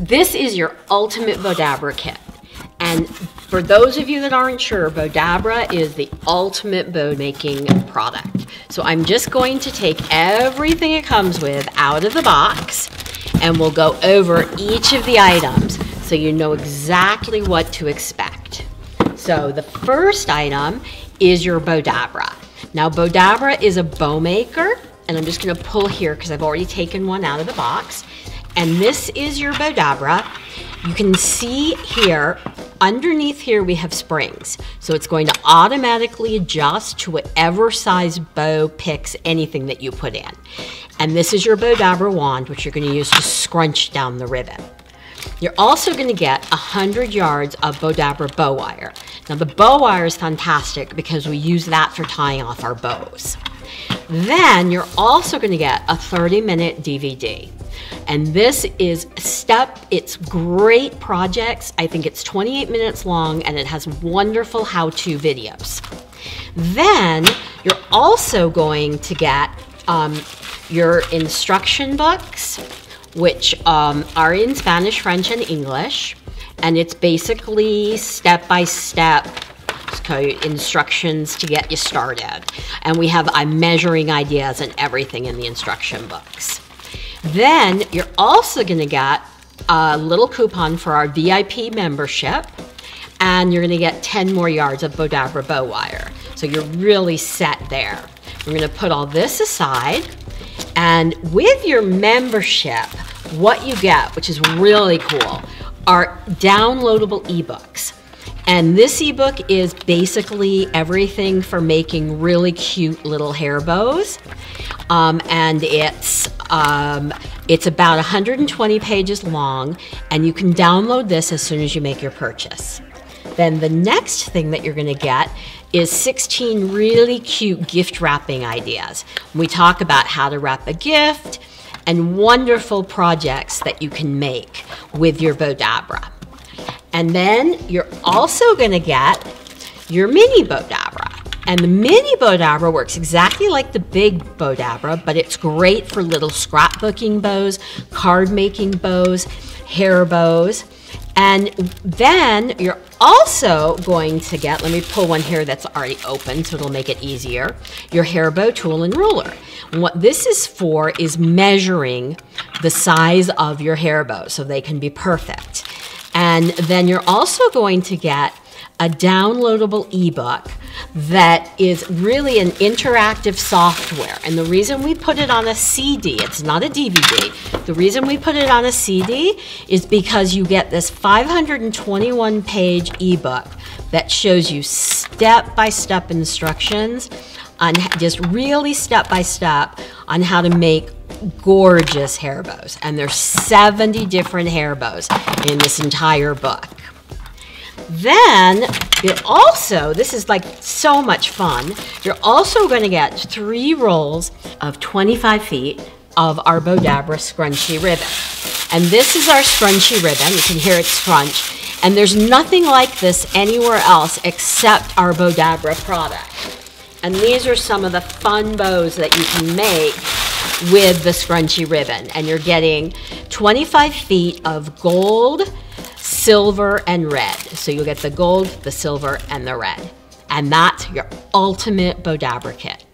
This is your ultimate Bowdabra kit. And for those of you that aren't sure, Bowdabra is the ultimate bow making product. So I'm just going to take everything it comes with out of the box and we'll go over each of the items so you know exactly what to expect. So the first item is your Bowdabra. Now Bowdabra is a bow maker, and I'm just gonna pull here because I've already taken one out of the box. And this is your Bowdabra. You can see here, underneath here we have springs. So it's going to automatically adjust to whatever size bow picks anything that you put in. And this is your Bowdabra wand, which you're gonna use to scrunch down the ribbon. You're also gonna get 100 yards of Bowdabra bow wire. Now the bow wire is fantastic because we use that for tying off our bows. Then you're also gonna get a 30-minute DVD. And this is it's great projects. I think it's 28 minutes long and it has wonderful how-to videos. Then you're also going to get your instruction books, which are in Spanish, French, and English. And it's basically step-by-step instructions to get you started. And we have measuring ideas and everything in the instruction books. Then you're also gonna get a little coupon for our VIP membership, and you're gonna get 10 more yards of Bowdabra bow wire. So you're really set there. We're gonna put all this aside, and with your membership, what you get, which is really cool, are downloadable ebooks. And this ebook is basically everything for making really cute little hair bows. And it's about 120 pages long, and you can download this as soon as you make your purchase. Then the next thing that you're gonna get is 16 really cute gift wrapping ideas. We talk about how to wrap a gift and wonderful projects that you can make with your Bowdabra. And then you're also gonna get your mini Bowdabra. And the mini Bowdabra works exactly like the big Bowdabra, but it's great for little scrapbooking bows, card making bows, hair bows. And then you're also going to get, let me pull one here that's already open so it'll make it easier, your hair bow tool and ruler. And what this is for is measuring the size of your hair bow so they can be perfect. And then you're also going to get a downloadable ebook that is really an interactive software. And the reason we put it on a CD, it's not a DVD, the reason we put it on a CD is because you get this 521-page ebook that shows you step-by-step instructions on just really step-by-step on how to make gorgeous hair bows. And there's 70 different hair bows in this entire book. Then it also, this is like so much fun, you're also going to get 3 rolls of 25 feet of our Bowdabra scrunchie ribbon. And this is our scrunchie ribbon, you can hear it scrunch, and there's nothing like this anywhere else except our Bowdabra product. And these are some of the fun bows that you can make with the scrunchie ribbon. And you're getting 25 feet of gold, silver, and red. So you'll get the gold, the silver, and the red. And that's your ultimate Bowdabra kit.